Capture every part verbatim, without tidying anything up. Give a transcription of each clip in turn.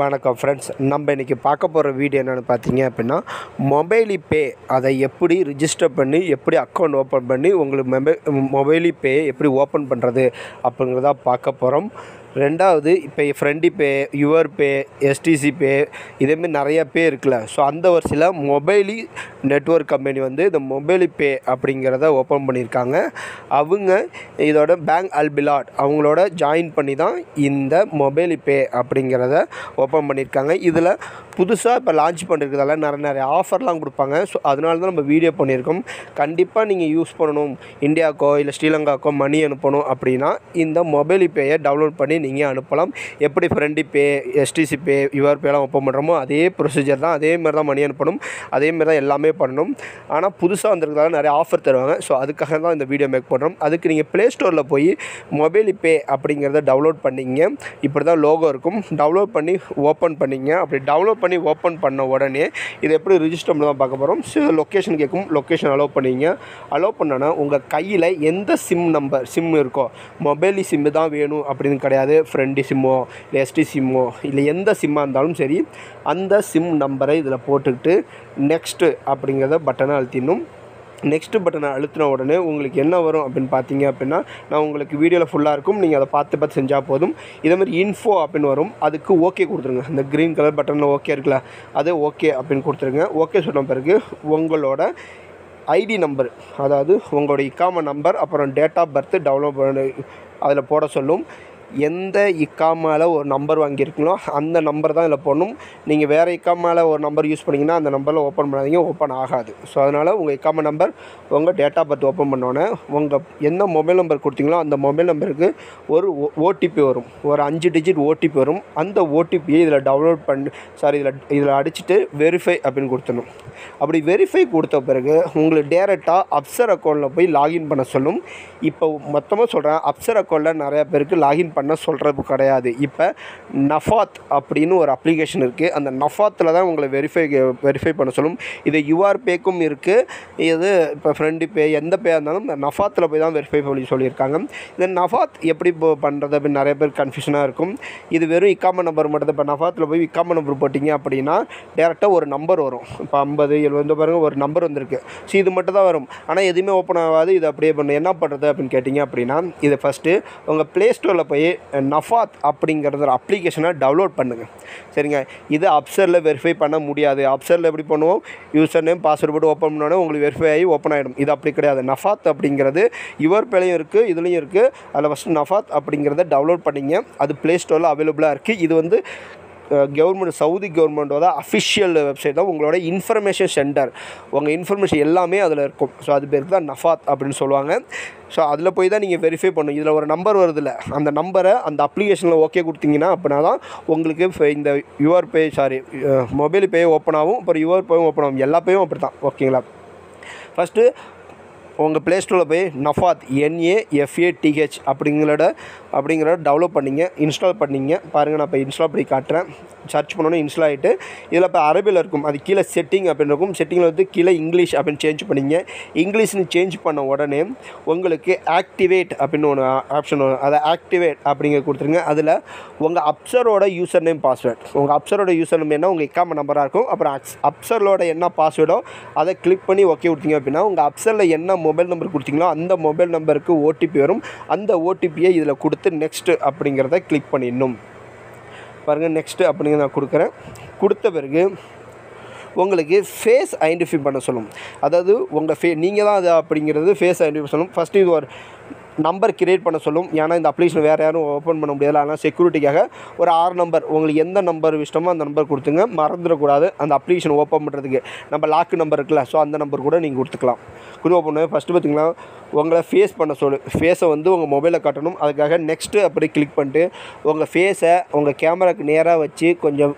வணக்கம் ஃப்ரெண்ட்ஸ், நம்ம இன்றைக்கி பார்க்க போகிற வீடியோ என்னென்னு பார்த்தீங்க அப்படின்னா, மொபைலிபே அதை எப்படி ரிஜிஸ்டர் பண்ணி எப்படி அக்கௌண்ட் ஓப்பன் பண்ணி உங்களுக்கு மொபை மொபைலிபே எப்படி ஓப்பன் பண்ணுறது அப்படிங்கிறதா பார்க்க போகிறோம். ரெண்டாவது, இப்போ ஃப்ரெண்டி பே, யுவர் பே, எஸ்டிசி பே, இதேமாரி நிறையா பே இருக்குல்ல. ஸோ அந்த வரிசையில் மொபைலி நெட்வொர்க் கம்பெனி வந்து இந்த மொபைலிபே அப்படிங்கிறத ஓப்பன் பண்ணியிருக்காங்க. அவங்க இதோட பேங்க் அல்பிலாட் அவங்களோட ஜாயின் பண்ணி தான் இந்த மொபைலிபே அப்படிங்கிறத ஓப்பன் பண்ணியிருக்காங்க. இதில் புதுசாக இப்போ லான்ச் பண்ணியிருக்கிறதால நிறைய நிறைய ஆஃபர்லாம் கொடுப்பாங்க. ஸோ அதனால தான் நம்ம வீடியோ பண்ணியிருக்கோம். கண்டிப்பாக நீங்கள் யூஸ் பண்ணணும், இந்தியாவுக்கோ இல்லை ஸ்ரீலங்காவுக்கோ மணி அனுப்பணும் அப்படின்னா இந்த மொபைலிபேயை டவுன்லோட் பண்ணி நீங்கள் அனுப்பலாம். எப்படி Friendi Pay, STC pay, your பேலாம் ஓப்பன் பண்ணுறோமோ அதே ப்ரொசீஜர் தான், அதே மாதிரி தான் மணி அனுப்பணும், அதேமாதிரி தான் எல்லாமே பண்ணணும். ஆனால் புதுசாக வந்திருக்கிறதால நிறைய ஆஃபர் தருவாங்க. ஸோ அதுக்காக தான் இந்த வீடியோ மேக் பண்ணுறோம். அதுக்கு நீங்கள் ப்ளே ஸ்டோரில் போய் மொபைலிபே அப்படிங்கிறத டவுன்லோட் பண்ணிங்க. இப்படி தான் லோகோ இருக்கும். டவுன்லோட் பண்ணி ஓப்பன் பண்ணிங்க. அப்படி டவுன்லோட் பண்ணி ஓப்பன் பண்ண உடனே இது எப்படி ரிஜிஸ்டர் பண்ண தான் பார்க்க போகிறோம். ஸோ லொக்கேஷன் கேட்கும், லொக்கேஷன் அலோவ் பண்ணிங்க. அலோவ் பண்ணோன்னா உங்கள் கையில் எந்த சிம் நம்பர் சிம் இருக்கோ, மொபைலி சிம்மு தான் வேணும் அப்படின்னு கிடையாது. ஃப்ரெண்டி சிம்மோ இல்லை எஸ்டி சிம்மோ இல்லை எந்த சிம்மாக இருந்தாலும் சரி, அந்த சிம் நம்பரை இதில் போட்டுக்கிட்டு நெக்ஸ்ட்டு அப்படிங்கிறத பட்டனை அழுத்திடணும். நெக்ஸ்ட்டு பட்டனை அழுத்தின உடனே உங்களுக்கு என்ன வரும் அப்படின்னு பார்த்தீங்க அப்படின்னா, நான் உங்களுக்கு வீடியோவில் ஃபுல்லாக இருக்கும், நீங்கள் அதை பார்த்து பார்த்து செஞ்சால் போதும். இதே மாதிரி இன்ஃபோ அப்படின்னு வரும், அதுக்கு ஓகே கொடுத்துருங்க. இந்த க்ரீன் கலர் பட்டனில் ஓகே இருக்குல்ல, அது ஓகே அப்படின்னு கொடுத்துருங்க. ஓகே சொன்ன பிறகு உங்களோட ஐடி நம்பர், அதாவது உங்களுடைய இக்காம நம்பர், அப்புறம் டேட் ஆஃப் பர்த்து டவுன்லோட் பண்ண அதில் போட சொல்லும். எந்த இக்காமாவில் ஒரு நம்பர் வாங்கியிருக்கீங்களோ அந்த நம்பர் தான் இதில் போடணும். நீங்கள் வேறு இக்காமாவில் ஒரு நம்பர் யூஸ் பண்ணிங்கன்னா அந்த நம்பரில் ஓப்பன் பண்ணாதீங்க, ஓப்பன் ஆகாது. ஸோ அதனால் உங்கள் இக்காம நம்பர், உங்கள் டேட் ஆஃப் பர்த் ஓப்பன் பண்ணோன்னே உங்கள் எந்த மொபைல் நம்பர் கொடுத்தீங்களோ அந்த மொபைல் நம்பருக்கு ஒரு ஓடிபி வரும், ஒரு அஞ்சு டிஜிட் ஓடிபி வரும். அந்த ஓடிபியை இதில் டவுன்லோட் பண்ணி சாரி இதில் இதில் அடிச்சுட்டு வெரிஃபை அப்படின்னு கொடுத்துடணும். அப்படி வெரிஃபை கொடுத்த பிறகு உங்களுக்கு டேரெக்டாக அப்சர் அக்கௌண்ட்டில் போய் லாகின் பண்ண சொல்லும். இப்போ மொத்தமாக சொல்கிறேன், அப்சர் அக்கௌண்ட்டில் நிறையா பேருக்கு லாகின் பண்ண என்ன சொல்கிறது கிடையாது. இப்போ நஃபாத் அப்படின்னு ஒரு அப்ளிகேஷன் இருக்குது. அந்த நஃபாத்தில் தான் உங்களை வெரிஃபை வெரிஃபை பண்ண சொல்லும். இது யூஆர் பேக்கும் இருக்குது, இது இப்போ ஃப்ரெண்டு பே, எந்த பே இருந்தாலும் நஃபாத்தில் போய் தான் வெரிஃபை பண்ணி சொல்லியிருக்காங்க. இந்த நஃபாத் எப்படி இப்போ பண்ணுறது அப்படின்னு நிறைய பேர் கன்ஃபியூஷனாக இருக்கும். இது வெறும் இக்காம நம்பர் மட்டும். இப்போ நஃபாத்தில் போய் இக்காம நம்பர் போட்டிங்க அப்படின்னா டேரெக்டாக ஒரு நம்பர் வரும். இப்போ ஐம்பது எழுபது பாருங்கள், ஒரு நம்பர் வந்திருக்கு. ஸோ இது மட்டும் தான் வரும், ஆனால் எதுவுமே ஓப்பன் ஆகாது. இது அப்படியே பண்ண என்ன பண்ணுறது அப்படின்னு கேட்டிங்க அப்படின்னா, இதை ஃபஸ்ட்டு உங்கள் ப்ளே ஸ்டோரில் போய் நஃபாத் அப்படிங்கிறது ஒரு அப்ளிகேஷனை டவுன்லோட் பண்ணுங்கள். சரிங்க, இது அப்சரில் வெரிஃபை பண்ண முடியாது. அப்சரில் எப்படி பண்ணுவோம், யூசர் நேம் பாஸ்வேர்டு போட்டு ஓப்பன் பண்ணோன்னே உங்களுக்கு வெரிஃபை ஆகி ஓப்பன் ஆகிடும். இது அப்படி கிடையாது. நஃபாத் அப்படிங்கிறது யுவர் பேலையும் இருக்குது, இதுலேயும் இருக்குது. அதில் ஃபஸ்ட்டு நஃபாத் அப்படிங்கிறத டவுன்லோட் பண்ணிங்க. அது ப்ளே ஸ்டோரில் அவைலபிளாக இருக்குது. இது வந்து கவர்மெண்ட், சவுதி கவர்மெண்ட்டோட அஃபிஷியல் வெப்சைட் தான். உங்களோட இன்ஃபர்மேஷன் சென்டர், உங்கள் இன்ஃபர்மேஷன் எல்லாமே அதில் இருக்கும். ஸோ அது பேருக்கு தான் நஃபாத் அப்படின்னு சொல்லுவாங்க. ஸோ அதில் போய் தான் நீங்கள் வெரிஃபை பண்ணும். இதில் ஒரு நம்பர் வருதுல்ல, அந்த நம்பரை அந்த அப்ளிகேஷனில் ஓகே கொடுத்தீங்கன்னா அப்படின்னா தான் உங்களுக்கு இந்த your pay sorry mobile pay open ஆகும். அப்புறம் யுவர் பேயும் ஓப்பன் ஆகும். எல்லா பேயும் அப்படி தான். ஓகேங்களா, ஃபஸ்ட்டு உங்கள் ப்ளே ஸ்டோரில் போய் நஃபாத் என்ஏஎஃப்ஏடிஹெச் அப்படிங்களோட அப்படிங்கிறத டவுன்லோட் பண்ணிங்க, இன்ஸ்டால் பண்ணிங்க. பாருங்கள், நான் இப்போ இன்ஸ்டால் பண்ணி காட்டுறேன். சர்ச் பண்ணோன்னே இன்ஸ்டால் ஆகிட்டு இதில் இப்போ அரபியில் இருக்கும், அது கீழே செட்டிங் அப்படின்னு இருக்கும். செட்டிங்கில் வந்து கீழே இங்கிலீஷ் அப்படின்னு சேஞ்ச் பண்ணிங்க. இங்கிலீஷ்னு சேஞ்ச் பண்ண உடனே உங்களுக்கு ஆக்டிவேட் அப்படின்னு ஒன்று ஆப்ஷன் வரும். அதை ஆக்டிவேட் அப்படிங்கிற கொடுத்துருங்க. அதில் உங்கள் அப்சரோட யூசர் நேம் பாஸ்வேர்ட், உங்கள் அப்சரோட யூசர் நேம் என்ன, உங்கள் இக்காம நம்பராக இருக்கும். அப்புறம் அப்சரோட என்ன பாஸ்வேர்டோ அதை கிளிக் பண்ணி ஓகே கொடுத்தீங்க அப்படின்னா உங்கள் அப்சரில் என்ன மொபைல் நம்பர் கொடுத்தீங்களோ அந்த மொபைல் நம்பருக்கு ஓடிபி வரும். அந்த ஓடிபியை இதில் கொடுத்து நெக்ஸ்ட்டு அப்படிங்கிறத கிளிக் பண்ணிடணும். பாருங்கள், நெக்ஸ்ட்டு அப்படிங்கிறத நான் கொடுக்குறேன். கொடுத்த பிறகு உங்களுக்கு ஃபேஸ் ஐடென்டிஃபை பண்ண சொல்லும். அதாவது உங்கள் ஃபே நீங்கள் தான் அது அப்படிங்கிறது ஃபேஸ் ஐடென்டிஃபை சொல்லும். ஃபஸ்ட்டு இது ஒரு நம்பர் கிரியேட் பண்ண சொல்லும். ஏன்னா இந்த அப்ளிகேஷன் வேறு யாரும் ஓப்பன் பண்ண முடியாது. ஆனால் செக்யூரிட்டிக்காக ஒரு ஆறு நம்பர், உங்களுக்கு எந்த நம்பர் இஷ்டமோ அந்த நம்பர் கொடுத்துங்க. மறந்துடக்கூடாது அந்த அப்ளிகேஷன் ஓப்பன் பண்ணுறதுக்கு. நம்ம லாக் நம்பர் இருக்குல்ல, ஸோ அந்த நம்பர் கூட நீங்கள் கொடுத்துக்கலாம். குறிப்பாக பண்ணுவேன் ஃபஸ்ட்டு பார்த்திங்கன்னா உங்களை ஃபேஸ் பண்ண சொல்லு. ஃபேஸை வந்து உங்கள் மொபைலில் காட்டணும். அதுக்காக நெக்ஸ்ட்டு அப்படி கிளிக் பண்ணிட்டு உங்கள் ஃபேஸை உங்கள் கேமராவுக்கு நேராக வச்சு கொஞ்சம்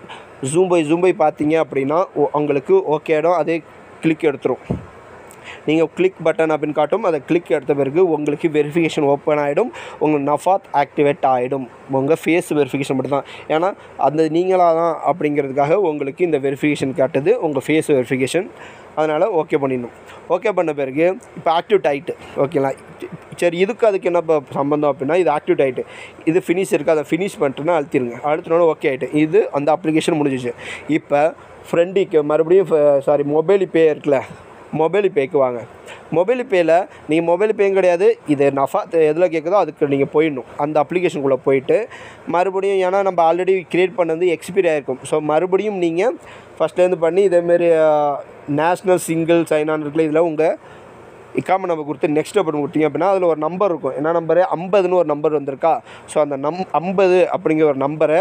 ஜூம் பை ஜூம் பை பார்த்தீங்க அப்படின்னா உங்களுக்கு ஓகே இடம் அதே கிளிக் எடுத்துரும். நீங்கள் கிளிக் பட்டன் அப்படின்னு காட்டும், அதை கிளிக் எடுத்த பிறகு உங்களுக்கு வெரிஃபிகேஷன் ஓப்பன் ஆகிடும், உங்கள் நஃபாத் ஆக்டிவேட் ஆகிடும். உங்கள் ஃபேஸ் வெரிஃபிகேஷன் மட்டும் தான், ஏன்னா அந்த நீங்களாக தான் அப்படிங்கிறதுக்காக உங்களுக்கு இந்த வெரிஃபிகேஷன் காட்டுது, உங்கள் ஃபேஸ் வெரிஃபிகேஷன். அதனால் ஓகே பண்ணிடணும். ஓகே பண்ண பிறகு இப்போ ஆக்டிவேட் ஆகிட்டு ஓகேங்களா. சரி, இதுக்கு அதுக்கு என்ன சம்பந்தம் அப்படின்னா, இது ஆக்டிவேட் ஆகிட்டு இது ஃபினிஷ் இருக்குது, அதை ஃபினிஷ் பண்ணிட்டுன்னா அழுத்திடுங்க. அழுத்தினோட ஓகே ஆகிட்டு இது அந்த அப்ளிகேஷன் முடிஞ்சிச்சு. இப்போ ஃப்ரெண்டுக்கு மறுபடியும் சாரி மொபைலிபே இருக்குல்ல, மொபைலிபேக்கு வாங்க. மொபைலிபேயில் நீங்கள் மொபைலிபேயும் கிடையாது, இது நஃபாத் எதில் கேட்குதோ அதுக்கு நீங்கள் போயிடணும். அந்த அப்ளிகேஷனுக்குள்ளே போயிட்டு மறுபடியும், ஏன்னா நம்ம ஆல்ரெடி க்ரியேட் பண்ணது எக்ஸ்பீரி ஆகிருக்கும், ஸோ மறுபடியும் நீங்கள் ஃபஸ்ட்லேருந்து பண்ணி இதேமாரி நேஷ்னல் சிங்கிள் சைனான் இருக்குல்ல, இதில் உங்கள் இக்காம நம்ம கொடுத்து நெக்ஸ்ட் பட்டன் கொடுத்தீங்க அப்படின்னா அதில் ஒரு நம்பர் இருக்கும். என்ன நம்பரு? ஐம்பதுன்னு ஒரு நம்பர் வந்திருக்கா, ஸோ அந்த நம் ஐம்பது அப்படிங்கிற ஒரு நம்பரை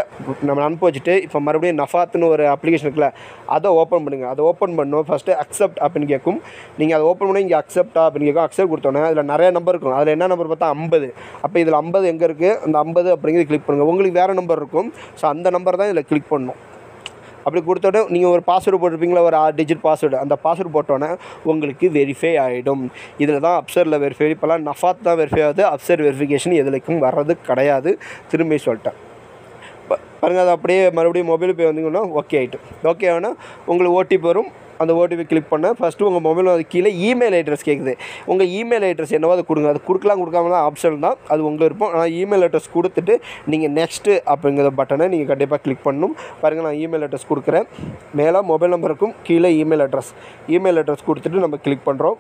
நம்ம அனுப்பி வச்சுட்டு இப்போ மறுபடியும் நஃபாத்னு ஒரு அப்ளிகேஷன் இருக்குல்ல, அதை ஓப்பன் பண்ணுங்கள். அதை ஓப்பன் பண்ணோம் ஃபஸ்ட்டு அக்செப்ட் அப்படின்னு கேட்கும். நீங்கள் அதை ஓப்பன் பண்ணி இங்கே அக்செப்டா அப்படின்னு கேட்கும். அக்செப்ட் கொடுத்தோன்னே அதில் நிறைய நம்பர் இருக்கும், அதில் என்ன நம்பர் பார்த்தா ஐம்பது. அப்போ இதில் ஐம்பது எங்கே இருக்குது, அந்த ஐம்பது அப்படிங்கிறது கிளிக் பண்ணுங்கள். உங்களுக்கு வேறு நம்பர் இருக்கும், ஸோ அந்த நம்பர் தான் இதில் கிளிக் பண்ணணும். அப்படி கொடுத்தோடனே நீங்கள் ஒரு பாஸ்வேர்டு போட்டிருப்பீங்களா, ஒரு ஆறு டிஜிட் பாஸ்வேர்டு, அந்த பாஸ்வேர்டு போட்டோன்னே உங்களுக்கு வெரிஃபை ஆகிடும். இதில் தான் அப்சரில் வெரிஃபை, இப்போலாம் நஃபாத் தான் வெரிஃபை ஆகுது, அப்சர் வெரிஃபிகேஷன் எதுலைக்கும் வர்றது கிடையாது. திரும்பி சொல்லிட்டேன் பாருங்கள். அது அப்படியே மறுபடியும் மொபைல் பே வந்தீங்கன்னா ஓகே ஆகிட்டு. ஓகே ஆனால் உங்களுக்கு ஓடிபி வரும், அந்த ஓடிபி கிளிக் பண்ண ஃபஸ்ட்டு உங்கள் மொபைல் அது கீழே இமெயில் அட்ரஸ் கேட்குது. உங்கள் இமெயில் அட்ரஸ் என்னவோ அது கொடுங்க. அது கொடுக்கலாம் கொடுக்காமலாம் ஆப்ஷன் தான், அது உங்கள் இருப்போம். ஆனால் இமெயில் அட்ரஸ் கொடுத்துட்டு நீங்கள் நெக்ஸ்ட்டு அப்படிங்கிற பட்டனை நீங்கள் கண்டிப்பாக கிளிக் பண்ணணும். பாருங்கள், நான் இமெயில் அட்ரஸ் கொடுக்குறேன். மேலே மொபைல் நம்பருக்கும் கீழே இமெயில் அட்ரஸ், இமெயில் அட்ரஸ் கொடுத்துட்டு நம்ம கிளிக் பண்ணுறோம்.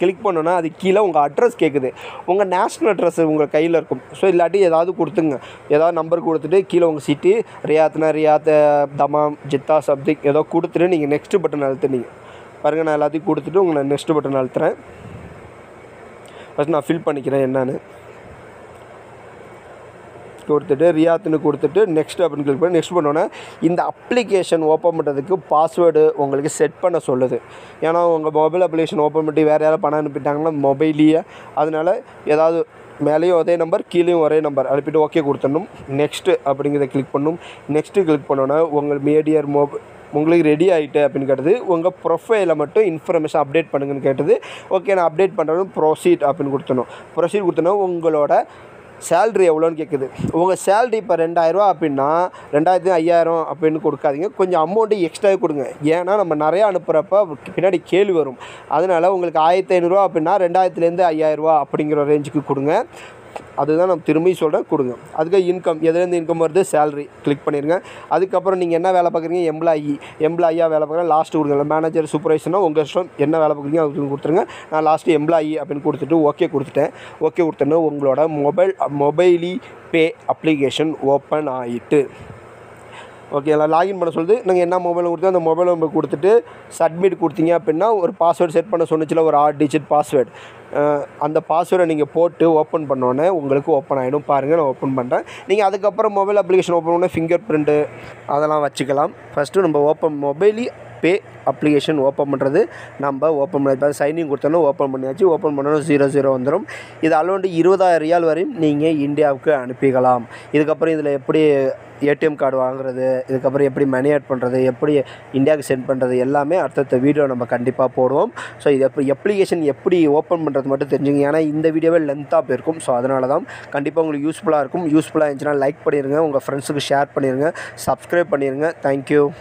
கிளிக் பண்ணோன்னா அது கீழே உங்கள் அட்ரஸ் கேட்குது. உங்கள் நேஷ்னல் அட்ரஸ் உங்கள் கையில் இருக்கும், ஸோ இல்லாட்டி ஏதாவது கொடுத்துங்க. ஏதாவது நம்பர் கொடுத்துட்டு கீழே உங்கள் சிட்டி ரியாத்னா ரியாத் தமாம் ஜித்தா சப்திக் ஏதோ கொடுத்துட்டு நீங்கள் நெக்ஸ்ட் பட்டன் அழுத்துனீங்க. பாருங்கள், நான் எல்லாத்தையும் கொடுத்துட்டு உங்களை நெக்ஸ்ட் பட்டன் அழுத்துறேன். ஃபஸ்ட் நான் ஃபில் பண்ணிக்கிறேன் என்னன்னு கொடுத்துட்டு ரியாத்துன்னு கொடுத்துட்டு நெக்ஸ்ட் அப்படின்னு கிளிக் பண்ணி நெக்ஸ்ட் பண்ணோன்னே இந்த அப்ளிகேஷன் ஓப்பன் பண்ணுறதுக்கு பாஸ்வேர்டு உங்களுக்கு செட் பண்ண சொல்லுது. ஏன்னா உங்கள் மொபைல் அப்ளிகேஷன் ஓப்பன் பண்ணி வேறு யாராவது பணம் அனுப்பிட்டாங்கன்னா மொபைலையே, அதனால் ஏதாவது மேலேயும் ஒரே நம்பர் கீழேயும் ஒரே நம்பர் அனுப்பிட்டு ஓகே கொடுத்துடணும். நெக்ஸ்ட்டு அப்படிங்கிறத கிளிக் பண்ணணும். நெக்ஸ்ட்டு கிளிக் பண்ணோன்னா உங்கள் மீடியர் மொபைல் உங்களுக்கு ரெடி ஆகிட்டு அப்படின்னு கேட்டது. உங்கள் ப்ரொஃபைலில் மட்டும் இன்ஃபர்மேஷன் அப்டேட் பண்ணுங்கன்னு கேட்டது. ஓகே, நான் அப்டேட் பண்ணுறேன்னு ப்ரொசீட் அப்படின்னு கொடுத்தணும். ப்ரொசீட் கொடுத்தோன்னா உங்களோட சேல்ரி எவ்வளோன்னு கேட்குது. உங்கள் சேல்ரி இப்போ ரெண்டாயிரரூவா அப்படின்னா ரெண்டாயிரத்து ஐயாயிரம் அப்படின்னு கொடுக்காதீங்க, கொஞ்சம் அமௌண்ட்டு எக்ஸ்ட்ராவே கொடுங்க. ஏன்னா நம்ம நிறையா அனுப்புகிறப்ப பின்னாடி கேள்வி வரும். அதனால் உங்களுக்கு ஆயிரத்தி ஐநூறுரூவா அப்படின்னா ரெண்டாயிரத்துலேருந்து ஐயாயிரரூவா அப்படிங்கிற ரேஞ்சுக்கு கொடுங்க. அதுதான் நான் திரும்பி சொல்கிறேன், கொடுங்க. அதுக்கு இன்கம் எதுலேருந்து இன்கம் வருது, சேலரி கிளிக் பண்ணிடுங்க. அதுக்கப்புறம் நீங்கள் என்ன வேலை பார்க்குறீங்க, எம்ப்ளாயி எம்ப்ளாயியாக வேலை பார்க்குறேன் லாஸ்ட்டு கொடுங்க. மேனேஜர் சூப்பர்வைசர்னால் உங்கள் இஷ்டம், என்ன வேலை பார்க்குறீங்க அதுக்கு கொடுத்துருங்க. நான் லாஸ்ட்டு எம்ப்ளாயி அப்படின்னு கொடுத்துட்டு ஓகே கொடுத்துட்டேன். ஓகே கொடுத்தோன்னா உங்களோட mobile Mobily pay application open ஆகிட்டு ஓகே எல்லாம் லாகின் பண்ண சொல்லுது. நாங்கள் என்ன மொபைல் கொடுத்தோம் அந்த மொபைல் நம்பர் கொடுத்துட்டு சப்மிட் கொடுத்தீங்க அப்படின்னா ஒரு பாஸ்வேர்டு செட் பண்ண சொன்னிச்சில்ல, ஒரு ஆறு டிஜிட் பாஸ்வேர்டு, அந்த பாஸ்வேர்டை நீங்கள் போட்டு ஓப்பன் பண்ணோன்னே உங்களுக்கு ஓப்பன் ஆகிடும். பாருங்கள், நான் ஓப்பன் பண்ணுறேன். நீங்கள் அதுக்கப்புறம் மொபைல் அப்ளிகேஷன் ஓப்பன் பண்ணோன்னே ஃபிங்கர் பிரிண்ட்டு அதெல்லாம் வச்சுக்கலாம். ஃபஸ்ட்டு நம்ம open Mobily pay application open பண்ணுறது நம்ம ஓப்பன் பண்ணி சைனிங் கொடுத்தோன்னா ஓப்பன் பண்ணியாச்சு. ஓப்பன் பண்ணணும் ஜீரோ ஜீரோ வந்துடும். இது அளவுண்டு இருபதாயிரம் ரியால் வரையும் நீங்கள் இந்தியாவுக்கு அனுப்பிக்கலாம். இதுக்கப்புறம் இதில் எப்படி ஏடிஎம் கார்டு வாங்குறது, இதுக்கப்புறம் எப்படி மணி ஆட் பண்ணுறது, எப்படி இந்தியாவுக்கு சென்ட் பண்ணுறது எல்லாமே அடுத்தடுத்த வீடியோ நம்ம கண்டிப்பாக போடுவோம். ஸோ இது எப்படி அப்ளிகேஷன் எப்படி ஓப்பன் பண்ணுறது மட்டும் தெரிஞ்சுங்க. ஏன்னா இந்த வீடியோவே லென்த்தாக போயிருக்கும், ஸோ அதனால தான் கண்டிப்பாக உங்களுக்கு யூஸ்ஃபுல்லாக இருக்கும். யூஸ்ஃபுல்லாக இருந்துச்சுன்னா லைக் பண்ணிடுங்க, உங்கள் ஃப்ரெண்ட்ஸுக்கு ஷேர் பண்ணிடுங்க, சப்ஸ்கிரைப் பண்ணிடுங்க. தேங்க்யூ.